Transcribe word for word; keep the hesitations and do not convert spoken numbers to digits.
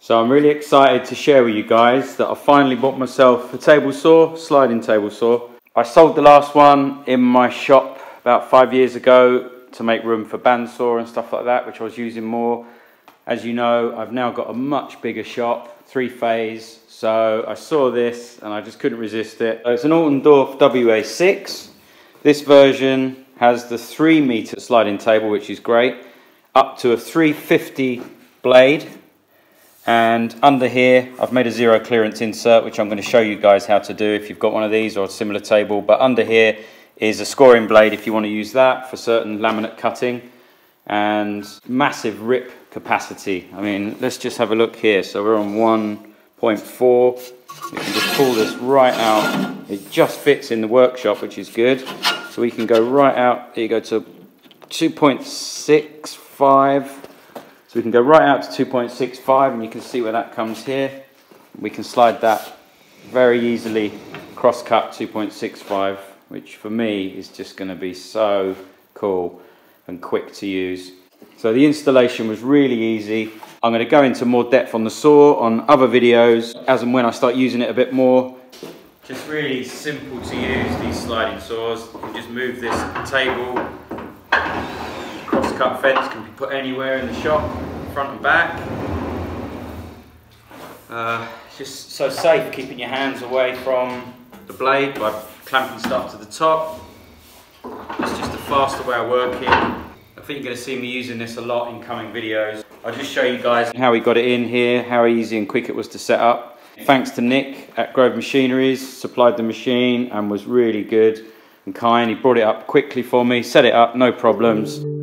So I'm really excited to share with you guys that I finally bought myself a table saw, sliding table saw. I sold the last one in my shop about five years ago to make room for bandsaw and stuff like that, which I was using more. As you know, I've now got a much bigger shop, three phase. So I saw this and I just couldn't resist it. So it's an Altendorf W A six. This version has the three meter sliding table, which is great, up to a three fifty blade. And under here, I've made a zero clearance insert, which I'm going to show you guys how to do if you've got one of these or a similar table. But under here is a scoring blade if you want to use that for certain laminate cutting, and massive rip capacity. I mean, let's just have a look here. So we're on one point four. You can just pull this right out. It just fits in the workshop, which is good. So we can go right out. There you go to two point six five. So we can go right out to two point six five, and you can see where that comes here. We can slide that very easily, cross-cut two point six five, which for me is just going to be so cool and quick to use. So the installation was really easy. I'm going to go into more depth on the saw on other videos as and when I start using it a bit more. Just really simple to use, these sliding saws. You can just move this table. Cross-cut fence can be put anywhere in the shop, front and back. Uh, it's just so safe keeping your hands away from the blade by clamping stuff to the top. It's just a faster way of working. I think you're going to see me using this a lot in coming videos. I'll just show you guys how we got it in here, how easy and quick it was to set up. Thanks to Nick at Grove Machineries, supplied the machine and was really good and kind. He brought it up quickly for me, set it up, no problems.